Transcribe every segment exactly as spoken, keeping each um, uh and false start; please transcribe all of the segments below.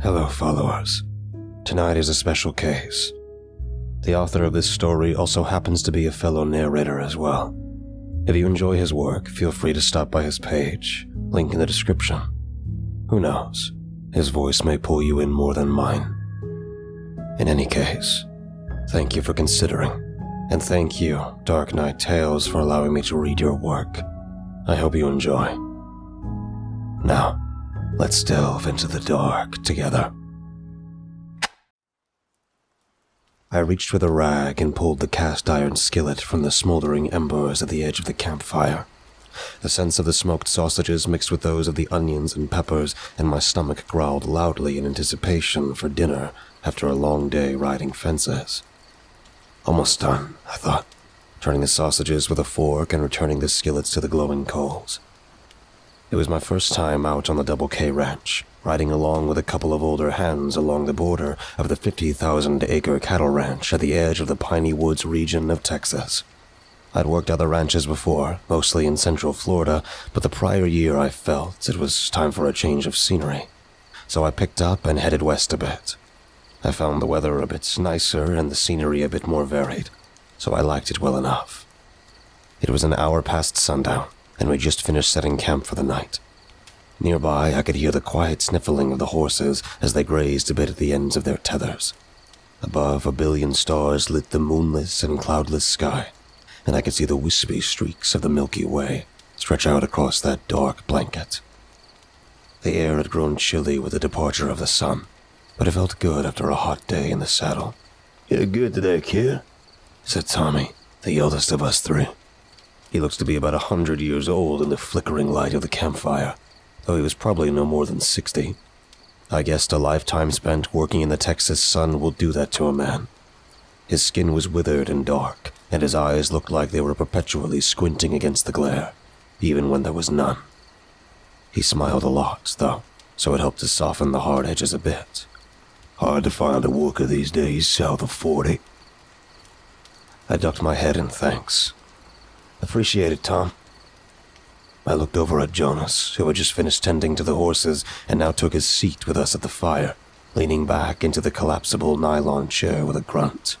Hello, followers. Tonight is a special case. The author of this story also happens to be a fellow narrator as well. If you enjoy his work, feel free to stop by his page, link in the description. Who knows? His voice may pull you in more than mine. In any case, thank you for considering, and thank you, Dark Night Tales, for allowing me to read your work. I hope you enjoy. Now, let's delve into the dark together. I reached with a rag and pulled the cast-iron skillet from the smoldering embers at the edge of the campfire. The scents of the smoked sausages mixed with those of the onions and peppers, and my stomach growled loudly in anticipation for dinner after a long day riding fences. Almost done, I thought, turning the sausages with a fork and returning the skillets to the glowing coals. It was my first time out on the Double K Ranch, riding along with a couple of older hands along the border of the fifty thousand acre cattle ranch at the edge of the Piney Woods region of Texas. I'd worked other ranches before, mostly in central Florida, but the prior year I felt it was time for a change of scenery. So I picked up and headed west a bit. I found the weather a bit nicer and the scenery a bit more varied, so I liked it well enough. It was an hour past sundown, and we just finished setting camp for the night. Nearby, I could hear the quiet sniffling of the horses as they grazed a bit at the ends of their tethers. Above, a billion stars lit the moonless and cloudless sky, and I could see the wispy streaks of the Milky Way stretch out across that dark blanket. The air had grown chilly with the departure of the sun, but it felt good after a hot day in the saddle. "You're good today, kid," said Tommy, the eldest of us three. He looked to be about a hundred years old in the flickering light of the campfire, though he was probably no more than sixty. I guessed a lifetime spent working in the Texas sun will do that to a man. His skin was withered and dark, and his eyes looked like they were perpetually squinting against the glare, even when there was none. He smiled a lot, though, so it helped to soften the hard edges a bit. "Hard to find a worker these days south of forty. I ducked my head in thanks. "Appreciate it, Tom." I looked over at Jonas, who had just finished tending to the horses and now took his seat with us at the fire, leaning back into the collapsible nylon chair with a grunt.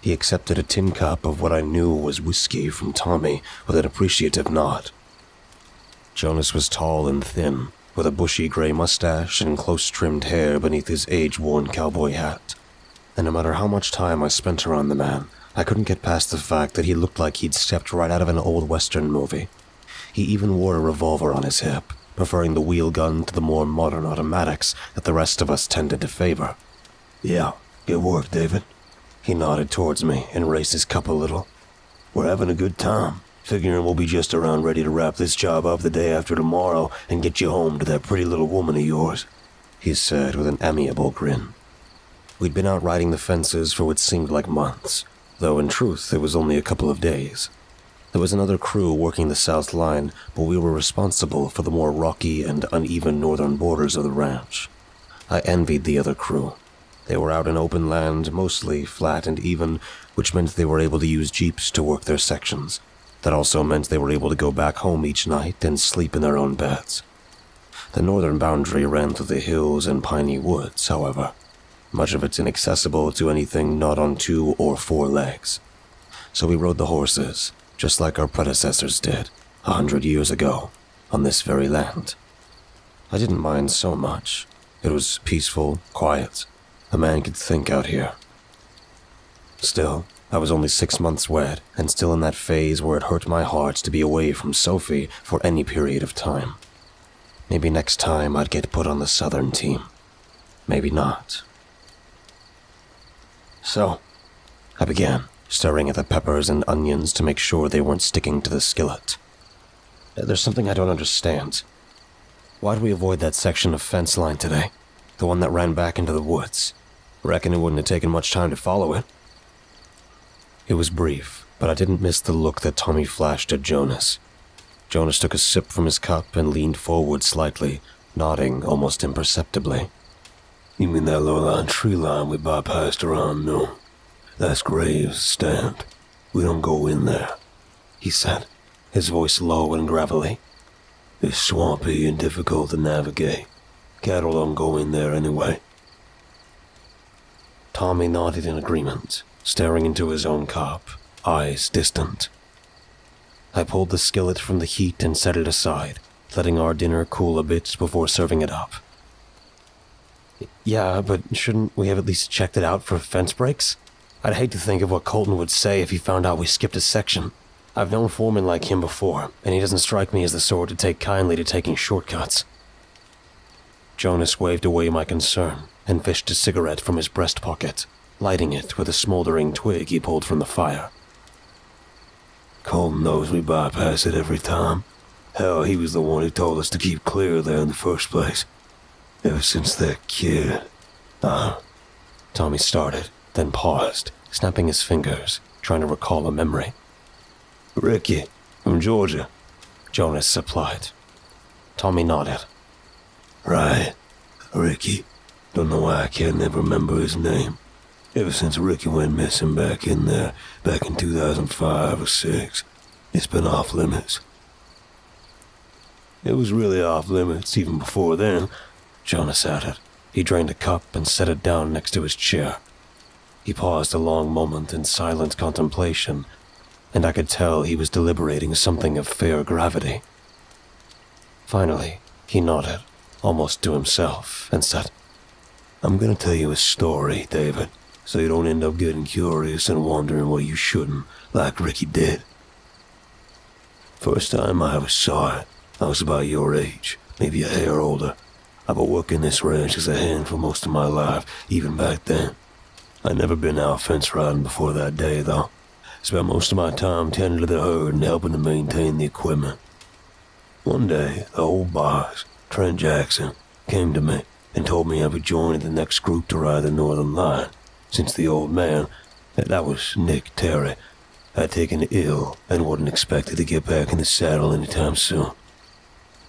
He accepted a tin cup of what I knew was whiskey from Tommy with an appreciative nod. Jonas was tall and thin, with a bushy gray mustache and close-trimmed hair beneath his age-worn cowboy hat. And no matter how much time I spent around the man, I couldn't get past the fact that he looked like he'd stepped right out of an old Western movie. He even wore a revolver on his hip, preferring the wheel gun to the more modern automatics that the rest of us tended to favor. "Yeah, good work, David." He nodded towards me and raised his cup a little. "We're having a good time, figuring we'll be just around ready to wrap this job up the day after tomorrow and get you home to that pretty little woman of yours," he said with an amiable grin. We'd been out riding the fences for what seemed like months, though in truth it was only a couple of days. There was another crew working the south line, but we were responsible for the more rocky and uneven northern borders of the ranch. I envied the other crew. They were out in open land, mostly flat and even, which meant they were able to use jeeps to work their sections. That also meant they were able to go back home each night and sleep in their own beds. The northern boundary ran through the hills and piney woods, however. Much of it's inaccessible to anything not on two or four legs. So we rode the horses, just like our predecessors did, a hundred years ago, on this very land. I didn't mind so much. It was peaceful, quiet. A man could think out here. Still, I was only six months wed, and still in that phase where it hurt my heart to be away from Sophie for any period of time. Maybe next time I'd get put on the southern team. Maybe not. "So," I began, stirring at the peppers and onions to make sure they weren't sticking to the skillet. "There's something I don't understand. Why'd we avoid that section of fence line today? The one that ran back into the woods? Reckon it wouldn't have taken much time to follow it." It was brief, but I didn't miss the look that Tommy flashed at Jonas. Jonas took a sip from his cup and leaned forward slightly, nodding almost imperceptibly. "You mean that low-lying tree line we bypassed around noon? That's Graves Stand. We don't go in there," he said, his voice low and gravelly. "It's swampy and difficult to navigate. Cattle don't go in there anyway. Tommy nodded in agreement, staring into his own cup, eyes distant. I pulled the skillet from the heat and set it aside, letting our dinner cool a bit before serving it up. Yeah, but shouldn't we have at least checked it out for fence breaks? I'd hate to think of what Colton would say if he found out we skipped a section. I've known foremen like him before, and he doesn't strike me as the sort to take kindly to taking shortcuts. Jonas waved away my concern and fished a cigarette from his breast pocket, lighting it with a smoldering twig he pulled from the fire. Colton knows we bypass it every time. Hell, he was the one who told us to keep clear there in the first place. Ever since that kid... Uh, Tommy started, then paused, snapping his fingers, trying to recall a memory. Ricky, from Georgia, Jonas supplied. Tommy nodded. Right, Ricky. Don't know why I can't never remember his name. Ever since Ricky went missing back in there, back in two thousand five or six, it's been off limits. It was really off limits even before then, Jonas added. He drained a cup and set it down next to his chair. He paused a long moment in silent contemplation, and I could tell he was deliberating something of fair gravity. Finally, he nodded, almost to himself, and said, I'm gonna tell you a story, David, so you don't end up getting curious and wondering what you shouldn't, like Ricky did. First time I ever saw it, I was about your age, maybe a hair older. I've been working this ranch as a hand for most of my life, even back then. I'd never been out fence riding before that day, though. Spent most of my time tending to the herd and helping to maintain the equipment. One day, the old boss, Trent Jackson, came to me and told me I would join the next group to ride the northern line, since the old man, that was Nick Terry, had taken ill and wasn't expected to get back in the saddle anytime soon.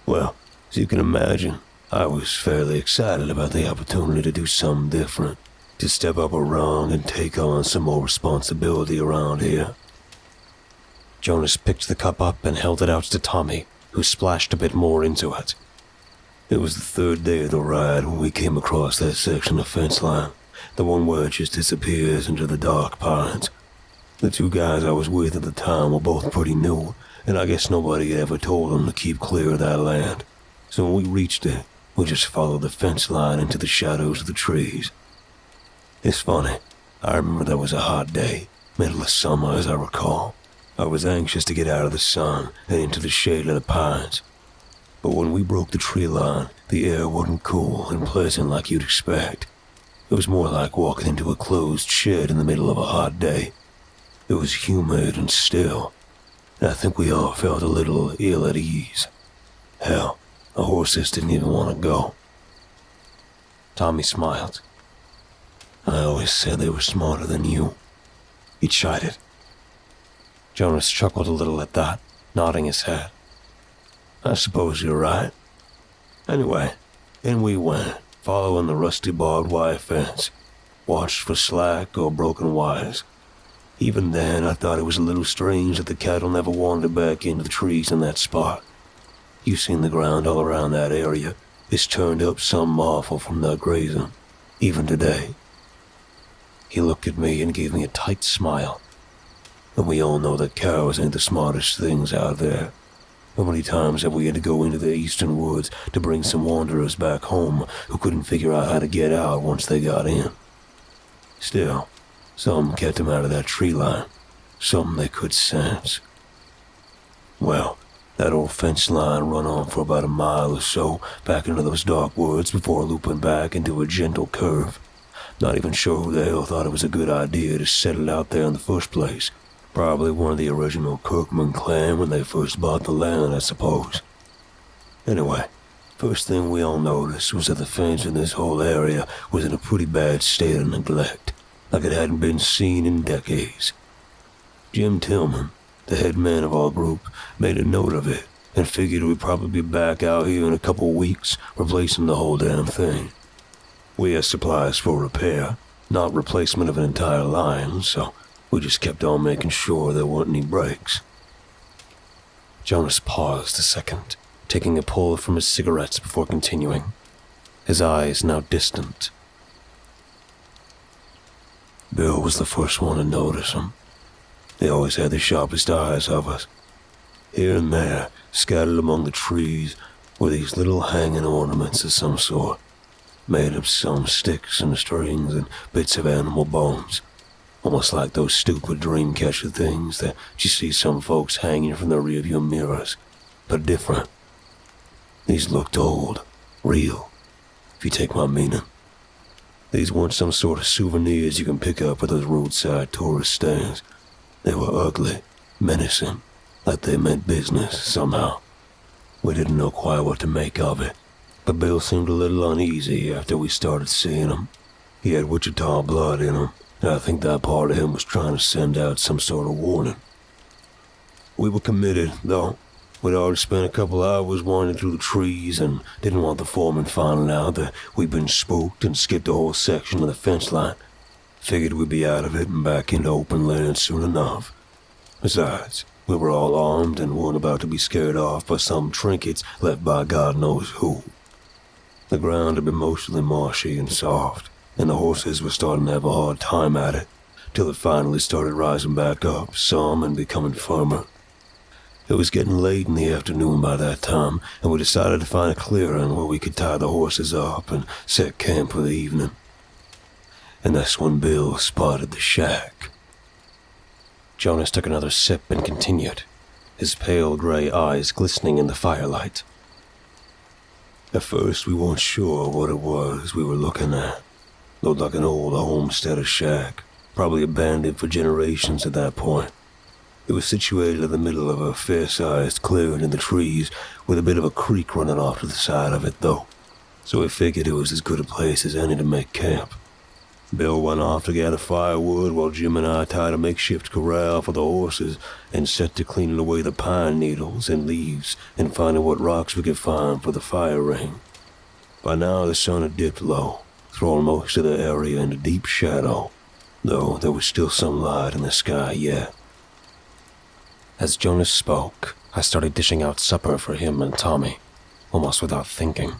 Well, as you can imagine, I was fairly excited about the opportunity to do something different, to step up a rung and take on some more responsibility around here. Jonas picked the cup up and held it out to Tommy, who splashed a bit more into it. It was the third day of the ride when we came across that section of fence line, the one where it just disappears into the dark pines. The two guys I was with at the time were both pretty new, and I guess nobody had ever told them to keep clear of that land. So when we reached it, we just followed the fence line into the shadows of the trees. It's funny, I remember that was a hot day, middle of summer as I recall. I was anxious to get out of the sun and into the shade of the pines. But when we broke the tree line, the air wasn't cool and pleasant like you'd expect. It was more like walking into a closed shed in the middle of a hot day. It was humid and still, and I think we all felt a little ill at ease. Hell, the horses didn't even want to go. Tommy smiled. I always said they were smarter than you, he chided. Jonas chuckled a little at that, nodding his head. I suppose you're right. Anyway, in we went, following the rusty barbed wire fence, watched for slack or broken wires. Even then, I thought it was a little strange that the cattle never wandered back into the trees in that spot. You've seen the ground all around that area. It's turned up some awful from their grazing, even today. He looked at me and gave me a tight smile. And we all know that cows ain't the smartest things out there. How many times have we had to go into the eastern woods to bring some wanderers back home who couldn't figure out how to get out once they got in? Still, some kept them out of that tree line. Some they could sense. Well, that old fence line run on for about a mile or so back into those dark woods before looping back into a gentle curve. Not even sure who the hell thought it was a good idea to set it out there in the first place. Probably one of the original Kirkman clan when they first bought the land, I suppose. Anyway, first thing we all noticed was that the fence in this whole area was in a pretty bad state of neglect, like it hadn't been seen in decades. Jim Tillman, the head man of our group, made a note of it and figured we'd probably be back out here in a couple weeks, replacing the whole damn thing. We had supplies for repair, not replacement of an entire line, so we just kept on making sure there weren't any breaks. Jonas paused a second, taking a pull from his cigarettes before continuing. his eyes now distant. Bill was the first one to notice him. They always had the sharpest eyes of us. Here and there, scattered among the trees, were these little hanging ornaments of some sort, made of some sticks and strings and bits of animal bones, almost like those stupid dream catcher things that you see some folks hanging from the rearview mirrors, but different. These looked old, real, if you take my meaning. These weren't some sort of souvenirs you can pick up at those roadside tourist stands. They were ugly, menacing, like they meant business somehow. We didn't know quite what to make of it, but Bill seemed a little uneasy after we started seeing him. He had Wichita blood in him, and I think that part of him was trying to send out some sort of warning. We were committed, though. We'd already spent a couple hours wandering through the trees and didn't want the foreman finding out that we'd been spooked and skipped a whole section of the fence line. Figured we'd be out of it and back into open land soon enough. Besides, we were all armed and weren't about to be scared off by some trinkets left by God knows who. The ground had been mostly marshy and soft, and the horses were starting to have a hard time at it, till it finally started rising back up some and becoming firmer. It was getting late in the afternoon by that time, and we decided to find a clearing where we could tie the horses up and set camp for the evening. And that's when Bill spotted the shack. Jonas took another sip and continued, his pale gray eyes glistening in the firelight. At first we weren't sure what it was we were looking at. Looked like an old homestead or shack, probably abandoned for generations at that point. It was situated in the middle of a fair-sized clearing in the trees, with a bit of a creek running off to the side of it, though, so we figured it was as good a place as any to make camp. Bill went off to gather firewood while Jim and I tied a makeshift corral for the horses and set to cleaning away the pine needles and leaves and finding what rocks we could find for the fire ring. By now the sun had dipped low, throwing most of the area into deep shadow, though there was still some light in the sky yet. As Jonas spoke, I started dishing out supper for him and Tommy, almost without thinking.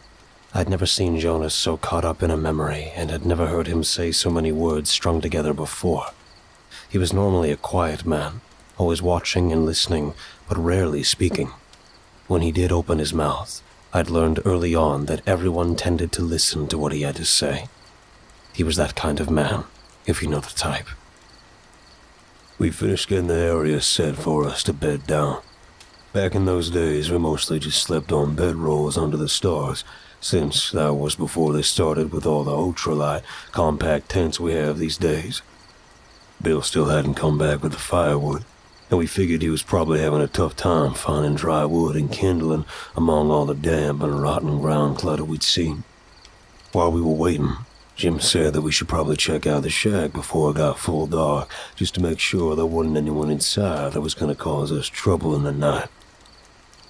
I'd never seen Jonas so caught up in a memory and had never heard him say so many words strung together before. He was normally a quiet man, always watching and listening, but rarely speaking. When he did open his mouth, I'd learned early on that everyone tended to listen to what he had to say. He was that kind of man, if you know the type. We finished getting the area set for us to bed down. Back in those days, we mostly just slept on bedrolls under the stars, since that was before they started with all the ultralight, compact tents we have these days. Bill still hadn't come back with the firewood, and we figured he was probably having a tough time finding dry wood and kindling among all the damp and rotten ground clutter we'd seen. While we were waiting, Jim said that we should probably check out the shack before it got full dark, just to make sure there wasn't anyone inside that was going to cause us trouble in the night.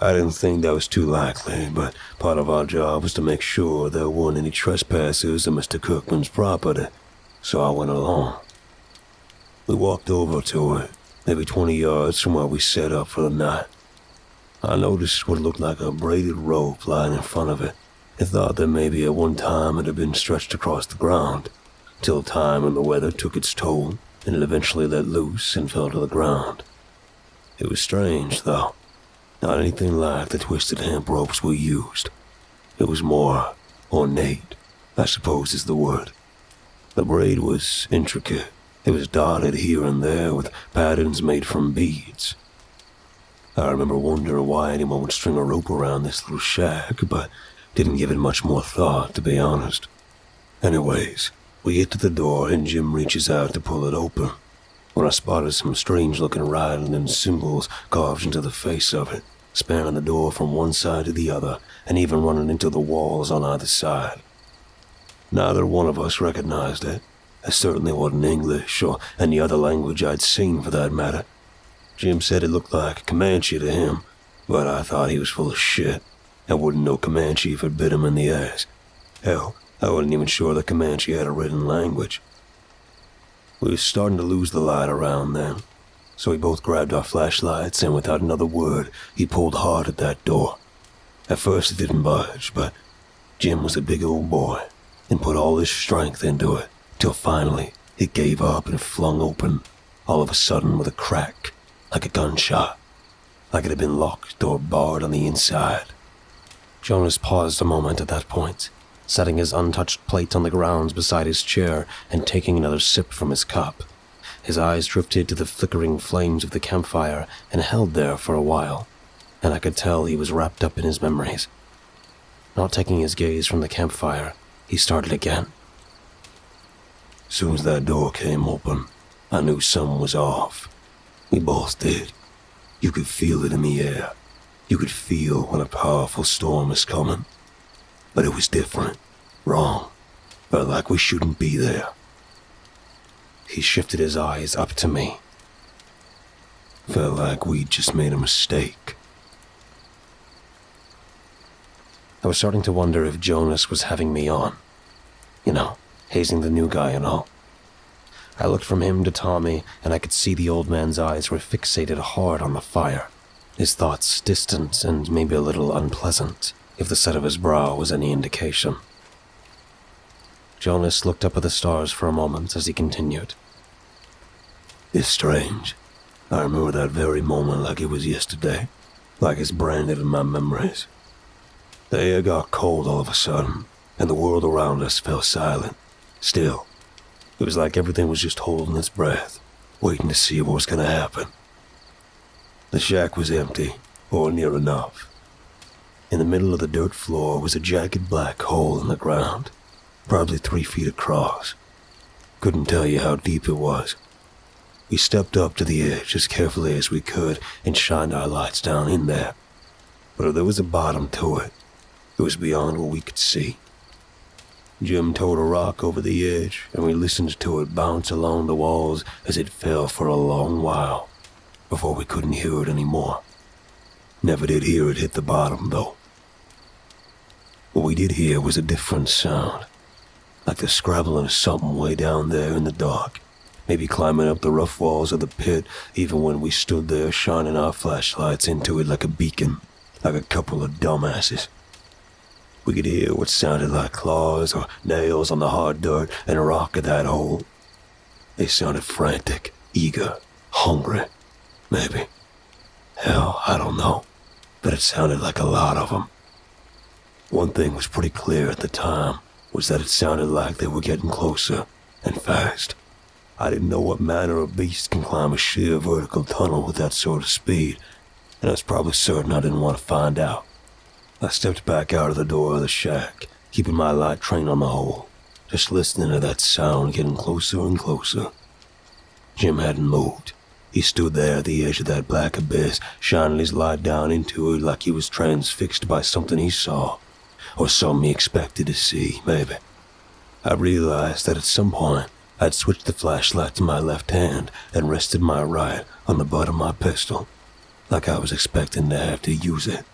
I didn't think that was too likely, but part of our job was to make sure there weren't any trespassers on Mister Kirkman's property, so I went along. We walked over to it, maybe twenty yards from where we set up for the night. I noticed what looked like a braided rope lying in front of it. I thought that maybe at one time it had been stretched across the ground, till time and the weather took its toll, and it eventually let loose and fell to the ground. It was strange, though. Not anything like the twisted hemp ropes we used. It was more ornate, I suppose is the word. The braid was intricate. It was dotted here and there with patterns made from beads. I remember wondering why anyone would string a rope around this little shack, but didn't give it much more thought, to be honest. Anyways, we get to the door and Jim reaches out to pull it open, when I spotted some strange-looking writing and symbols carved into the face of it, spanning the door from one side to the other, and even running into the walls on either side. Neither one of us recognized it. It certainly wasn't English, or any other language I'd seen for that matter. Jim said it looked like Comanche to him, but I thought he was full of shit. I wouldn't know Comanche if it bit him in the ass. Hell, I wasn't even sure that Comanche had a written language. We were starting to lose the light around then, so we both grabbed our flashlights and without another word, he pulled hard at that door. At first it didn't budge, but Jim was a big old boy and put all his strength into it, till finally it gave up and flung open, all of a sudden with a crack, like a gunshot, like it had been locked or barred on the inside. Jonas paused a moment at that point, setting his untouched plate on the grounds beside his chair and taking another sip from his cup. His eyes drifted to the flickering flames of the campfire and held there for a while, and I could tell he was wrapped up in his memories. Not taking his gaze from the campfire, he started again. Soon as that door came open, I knew something was off. We both did. You could feel it in the air. You could feel when a powerful storm is coming. But it was different. Wrong. Felt like we shouldn't be there. He shifted his eyes up to me. Felt like we just made a mistake. I was starting to wonder if Jonas was having me on. You know, hazing the new guy and all. I looked from him to Tommy, and I could see the old man's eyes were fixated hard on the fire, his thoughts distant and maybe a little unpleasant, if the set of his brow was any indication. Jonas looked up at the stars for a moment as he continued. It's strange. I remember that very moment like it was yesterday, like it's branded in my memories. The air got cold all of a sudden, and the world around us fell silent, still. It was like everything was just holding its breath, waiting to see what was going to happen. The shack was empty, or near enough. In the middle of the dirt floor was a jagged black hole in the ground, probably three feet across. Couldn't tell you how deep it was. We stepped up to the edge as carefully as we could and shined our lights down in there. But if there was a bottom to it, it was beyond what we could see. Jim towed a rock over the edge, and we listened to it bounce along the walls as it fell for a long while, before we couldn't hear it anymore. Never did hear it hit the bottom, though. What we did hear was a different sound, like the scrabbling of something way down there in the dark, maybe climbing up the rough walls of the pit, even when we stood there shining our flashlights into it like a beacon, like a couple of dumbasses. We could hear what sounded like claws or nails on the hard dirt and rock of that hole. They sounded frantic, eager, hungry, maybe. Hell, I don't know, but it sounded like a lot of them. One thing was pretty clear at the time was that it sounded like they were getting closer and fast. I didn't know what manner of beast can climb a sheer vertical tunnel with that sort of speed, and I was probably certain I didn't want to find out. I stepped back out of the door of the shack, keeping my light trained on the hole, just listening to that sound getting closer and closer. Jim hadn't moved. He stood there at the edge of that black abyss, shining his light down into it like he was transfixed by something he saw, or something he expected to see, maybe. I realized that at some point, I'd switched the flashlight to my left hand and rested my right on the butt of my pistol, like I was expecting to have to use it.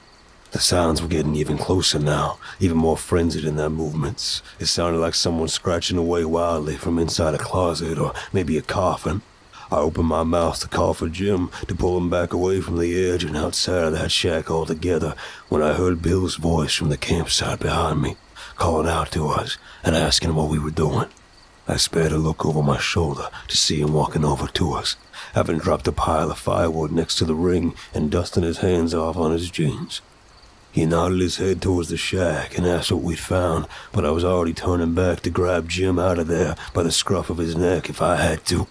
The sounds were getting even closer now, even more frenzied in their movements. It sounded like someone scratching away wildly from inside a closet or maybe a coffin. I opened my mouth to call for Jim to pull him back away from the edge and outside of that shack altogether when I heard Bill's voice from the campsite behind me, calling out to us and asking what we were doing. I spared a look over my shoulder to see him walking over to us, having dropped a pile of firewood next to the ring and dusting his hands off on his jeans. He nodded his head towards the shack and asked what we'd found, but I was already turning back to grab Jim out of there by the scruff of his neck if I had to.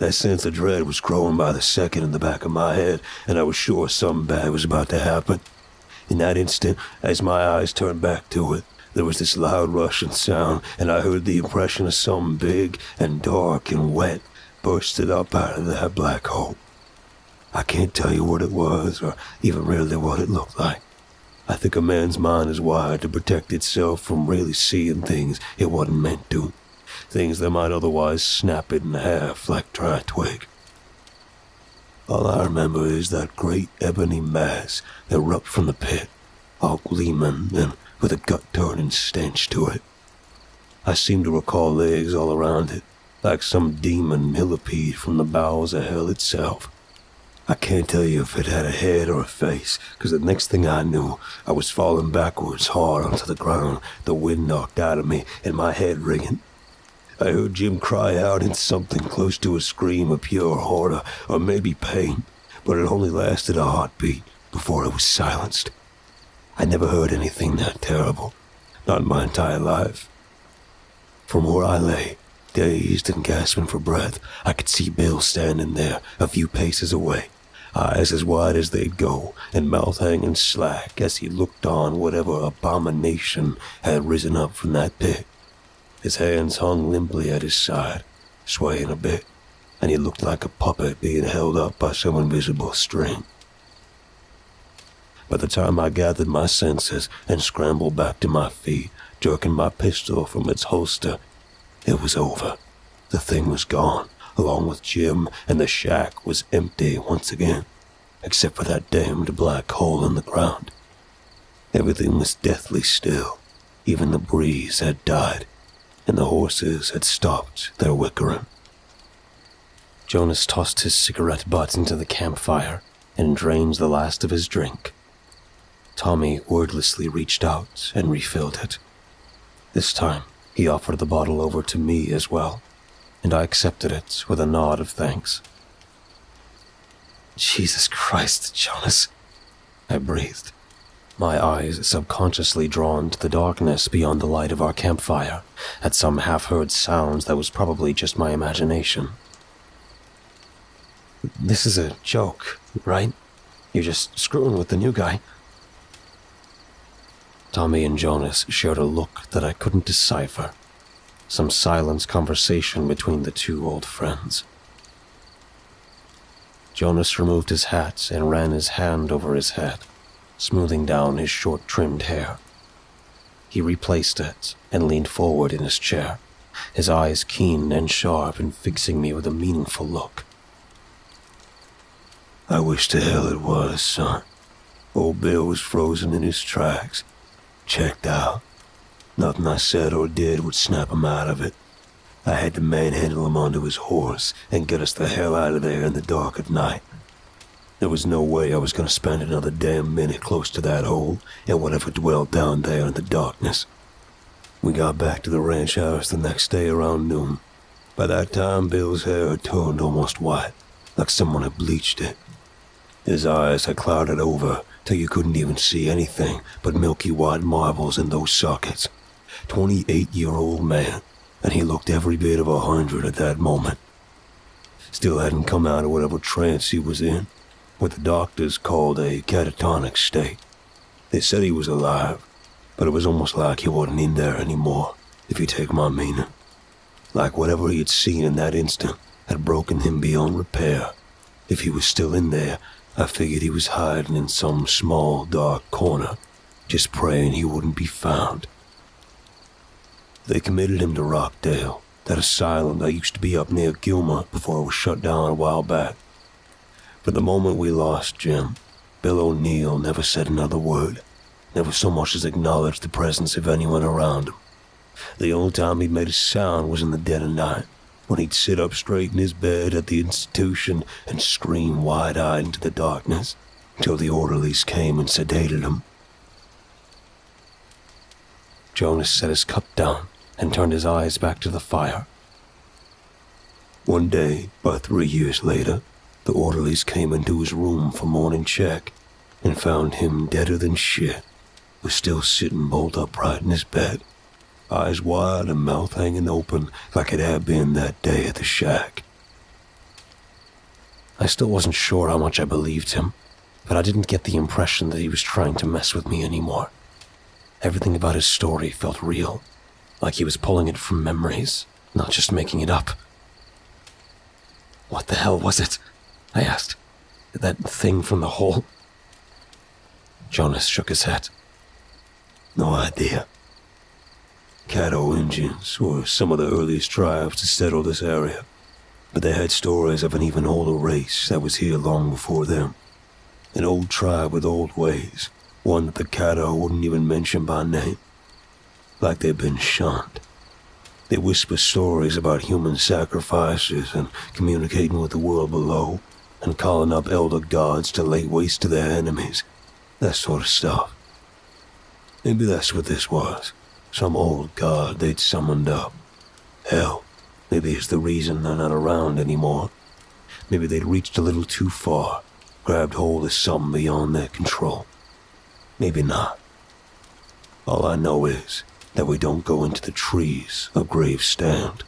That sense of dread was growing by the second in the back of my head, and I was sure something bad was about to happen. In that instant, as my eyes turned back to it, there was this loud rushing sound, and I heard the impression of something big and dark and wet bursted up out of that black hole. I can't tell you what it was or even really what it looked like. I think a man's mind is wired to protect itself from really seeing things it wasn't meant to. Things that might otherwise snap it in half like dry twig. All I remember is that great ebony mass that erupted from the pit, all gleaming and with a gut-turning stench to it. I seem to recall legs all around it, like some demon millipede from the bowels of hell itself. I can't tell you if it had a head or a face, because the next thing I knew, I was falling backwards hard onto the ground, the wind knocked out of me, and my head ringing. I heard Jim cry out in something close to a scream of pure horror, or maybe pain, but it only lasted a heartbeat before it was silenced. I never heard anything that terrible, not in my entire life. From where I lay, dazed and gasping for breath, I could see Bill standing there, a few paces away, eyes as wide as they'd go, and mouth hanging slack as he looked on whatever abomination had risen up from that pit. His hands hung limply at his side, swaying a bit, and he looked like a puppet being held up by some invisible string. By the time I gathered my senses and scrambled back to my feet, jerking my pistol from its holster, it was over. The thing was gone, along with Jim, and the shack was empty once again, except for that damned black hole in the ground. Everything was deathly still. Even the breeze had died, and the horses had stopped their whickering. Jonas tossed his cigarette butt into the campfire and drained the last of his drink. Tommy wordlessly reached out and refilled it. This time, he offered the bottle over to me as well, and I accepted it with a nod of thanks. Jesus Christ, Jonas, I breathed, my eyes subconsciously drawn to the darkness beyond the light of our campfire, at some half-heard sounds that was probably just my imagination. This is a joke, right? You're just screwing with the new guy. Tommy and Jonas shared a look that I couldn't decipher. Some silent conversation between the two old friends. Jonas removed his hat and ran his hand over his head, smoothing down his short trimmed hair. He replaced it and leaned forward in his chair, his eyes keen and sharp and fixing me with a meaningful look. I wish to hell it was, son. Old Bill was frozen in his tracks. Checked out. Nothing I said or did would snap him out of it. I had to manhandle him onto his horse and get us the hell out of there in the dark of night. There was no way I was going to spend another damn minute close to that hole and whatever dwelled down there in the darkness. We got back to the ranch house the next day around noon. By that time, Bill's hair had turned almost white, like someone had bleached it. His eyes had clouded over till you couldn't even see anything but milky white marbles in those sockets. twenty-eight-year-old man, and he looked every bit of a hundred at that moment. Still hadn't come out of whatever trance he was in, what the doctors called a catatonic state. They said he was alive, but it was almost like he wasn't in there anymore, if you take my meaning. Like whatever he had seen in that instant had broken him beyond repair. If he was still in there, I figured he was hiding in some small, dark corner, just praying he wouldn't be found. They committed him to Rockdale, that asylum that used to be up near Gilmore before it was shut down a while back. But the moment we lost Jim, Bill O'Neill never said another word, never so much as acknowledged the presence of anyone around him. The only time he made a sound was in the dead of night, when he'd sit up straight in his bed at the institution and scream wide-eyed into the darkness till the orderlies came and sedated him. Jonas set his cup down and turned his eyes back to the fire. One day, about three years later, the orderlies came into his room for morning check and found him deader than shit, was still sitting bolt upright in his bed. Eyes wide and mouth hanging open like it had been that day at the shack. I still wasn't sure how much I believed him, but I didn't get the impression that he was trying to mess with me anymore. Everything about his story felt real, like he was pulling it from memories, not just making it up. What the hell was it? I asked. That thing from the hole? Jonas shook his head. No idea. Caddo Indians were some of the earliest tribes to settle this area, but they had stories of an even older race that was here long before them. An old tribe with old ways, one that the Caddo wouldn't even mention by name, like they'd been shunned. They whisper stories about human sacrifices and communicating with the world below, and calling up elder gods to lay waste to their enemies, that sort of stuff. Maybe that's what this was, some old god they'd summoned up. Hell, maybe it's the reason they're not around anymore. Maybe they'd reached a little too far, grabbed hold of something beyond their control. Maybe not. All I know is that we don't go into the trees of Graves Stand.